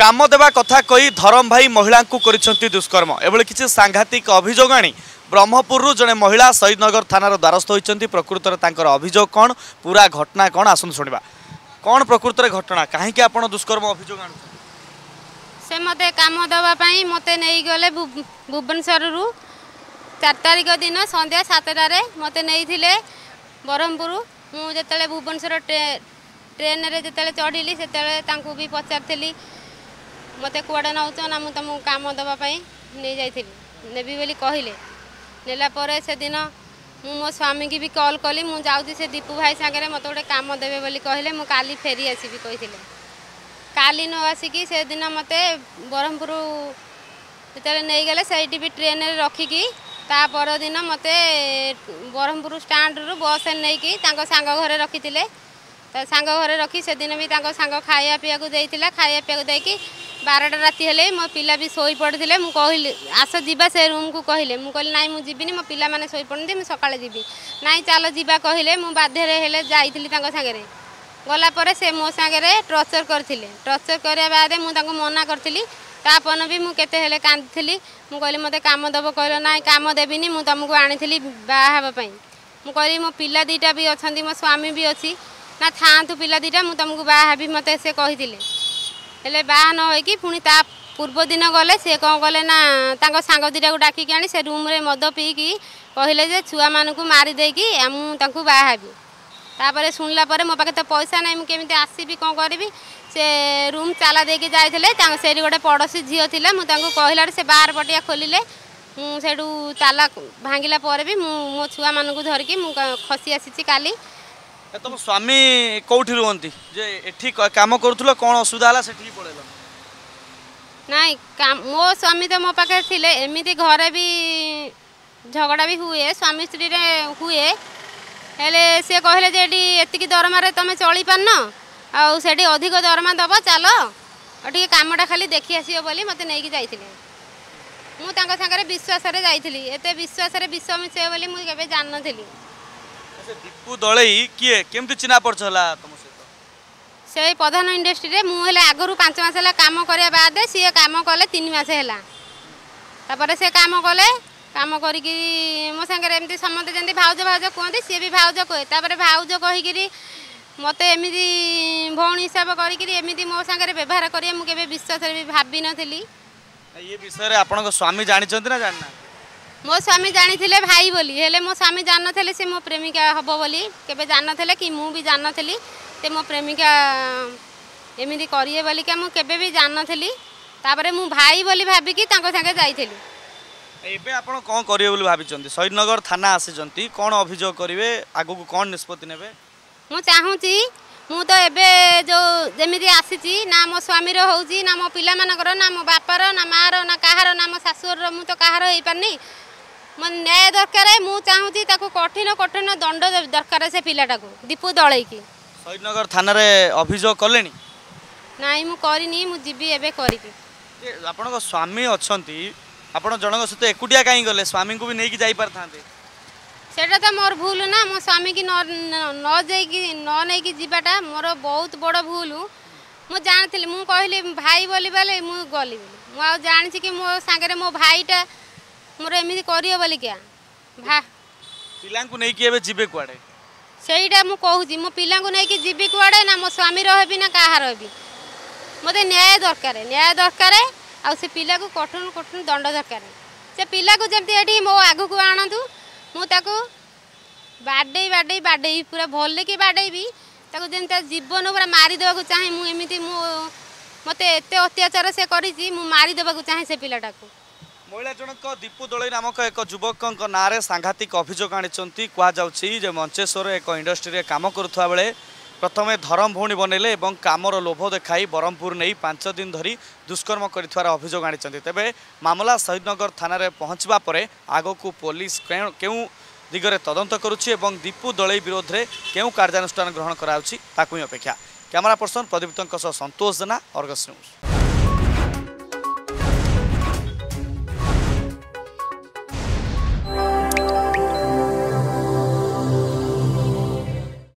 काम देवा कथा कही धरम भाई महिला को करिसंती दुष्कर्म एबले किछि सांघातिक अभियोग आनी ब्रह्मपुरु जड़े महिला सहिद नगर थानार द्वारस्थ होइचंती। प्रकृतर तांकर अभियोग कोन, पूरा घटना कोन, आसन सुनिबा कोन प्रकृतर घटना काहे कि आपण दुष्कर्म अभियोग आन से मते काम देवा पई मते नै गेले भुवनेश्वर रु 4 तारिख दिन संध्या 7टा रे मते नै थिले ब्रह्मपुर। मु जेतेले भुवनेश्वर ट्रेन रे जेतेले चढ़िली सेतेले तांकू भी पचारथिली मते कुआडे नौच ना मु तुम काम दबा पई नै जाई नेबी बोली कहले नेला परे से दिन मु मो स्वामी की भी कॉल कली मु जाउती से दीपू भाई संगे मते गोटे काम देबे बोली कहले मु काली फेरी आसीबी कहिथिले काली नो आसीकी से दिन मते ब्रह्मपुर जेतेले नै गेले सेठी भी ट्रेन रे रखी की ता पर दिन मते ब्रह्मपुर स्टैंड रु बस नै की तांको संग घरे रखीथिले ता संग घरे रखी से दिन भी तांको संग खाया पिया को देइथिला खाया पिया को देकी 12टा राति हेले मो पिला भी सोई पड़े मु कहली आस जीवा से रूम को कहले मु कहली नाई मु जीविनी मो पिला माने सोई पड़ती मु सकाले जीवी नाई चलो जीवा कहले मु बाध्य रे हेले जाईथिली तांको संगे गला परे से मो संगे टॉर्चर करथिले। टॉर्चर करिया बाद मु तांको मना करथिली तापन भी मु केते हेले कांदिथिली मु कहली मते काम दबो कहलो नाई काम देबिनी मु तुमको आनिथिली बाहाबा पई मु कहली मो पिला दीटा भी अछंती मो स्वामी भी अछि ना थांतु पिला दीटा मु तुमको बाहाबी मते से कहिथिले हेले बाहा न होई कि पुनी ता पूर्व दिन गले से कौन कले ना तांको सांग दीटा को डाकी आनी से रूम रे मद पी की कहले जे छुआ मानकु मारी दे की मु तांको बाहाबी तापरे सुनला परे मो पाके त पैसा नै मु केमिते आसीबी कोन करबी से रूम चाला दे के जायथिले तांको सेरी गोटे पड़ोसी झियो थिला मु तांको कहलार से बाहर पटिया खोलिले मु सेडू ताला भांगिला परे भी मु मो छुआ मानकु धर की मु खसी आसीची काली। तुम स्वामी कौटी रुहती जे एठी काम करूल कौन असुविधा है सेठी पड़ेगा नाई मो स्वामी तो मो पाखे थिले एमती घरे भी झगड़ा भी हुए स्वामी स्त्री रे हुए हेले से कहले जे एटी एतिकी दरमा रे तमे चली पारन आ सेठी अधिक दरमा दबो चलो एटी कामटा खाली देखि आसीयो बोली मते नै कि जाइथिले मु तांका संगे विश्वास रे जाइथिली एते विश्वास रे विश्वास मिसे बोली मु केबे जान नथिली दीपू दलई किए केमती चिन्ह पड़ला तुम सहित से प्रधान इंडस्ट्री रे मु हेले आगरु 5 मास हेला काम करिया बाद सी काम कले 3 मास हेला तापर से काम कले काम करी कि मो संगे एमती समते जंती भाउज भाउज कोंती सी भी भाउज कोए तापर भाउज कहि कि मते एमिति भौणी हिसाब करी कि एमिति मो संगे व्यवहार करिया मु केबे विश्वास रे भी भाबी नथिली। ये विषय रे आपन स्वामी जानि चंती ना जानना मो स्वामी जानी थिले भाई बोली हेले मो स्वामी जान नथिले से मो प्रेमिका हबो बोली केबे जान नथिले कि मु भी जान नथिली ते मो प्रेमिका एमिदी करिए बोली के मु केबे भी जान नथिली तापरे मु भाई बोली भाबी कि तांको संगे जाइथिली। एबे आपण कोन करियो बोली भाबी चंती सहिद नगर थाना आसी चंती कोन अभियोग करिवे आगु को कोन निष्पत्ति नेबे मु चाहूची मु तो एबे जो जेमिदी आसीची ना मो स्वामी रो होउची ना मो पिला मानकर ना मो बापार ना मार ना काहार ना मो सासुर रो मु तो काहार होई पारनी मन न्याय दरकार है मु चाहूची ताको कठिन कठिन दंड दरकार से पिलाटा को दीपू दलई की सहिद नगर थाना रे अभियोग कलेनी नाई मु करिनी मु जीबी एबे करिबी। आपन को स्वामी अछंती आपन जनक सहित एकुटिया काई गले स्वामी को भी नै की जाई परथांते सेटा त मोर भूल ना मो स्वामी की न जाई की न नै की जीवाटा मोर बहुत बड़ भूल मु जानथिली मु कहली भाई बोली वाले मु गली मु आ जानछि कि मो संगे मो भाईटा मोर एमती करियो बोली क्या भा पिला को नै कि एबे जीवे कुआडे सेईटा मु कहूजी मो पिला को नै कि जीवे कुआडे ना मो स्वामी रहबी ना काहा रहबी मते न्याय दरकार है आ से पिला को कठोर कठोर दंड दरकार है से पिला को जेंती एठी मो आगु को आणतु मु ताको बाडे बाडे बाडे पूरा भले कि बाडेबी ताको जेंता जीवन पूरा मारी देबा को चाहे मु एमती मो मते एते अत्याचार से करिजी मु मारी देबा को चाहे से पिलाटा को। महिला जनक दीपू दलई नामक एक युवक नारे सांघातिक अभियोग आनी कह मंचेश्वर एक इंडस्ट्री काम करुवा बेले प्रथम धरम भौणी बनैले और कामर लोभ देखाई ब्रह्मपुर नहीं 5 दिन धरी दुष्कर्म कर अभियोग आनी तेबे मामला सहिद नगर थाना रे पहुँचवा पर आग को पुलिस क्यों दिगरे तदंत करुच्ची और दीपू दलई विरोध में क्यों कार्यानुष्ठान ग्रहण कराउछि ताकू अपेक्षा। Camera person Pradipta Santosh Jena, Argus news.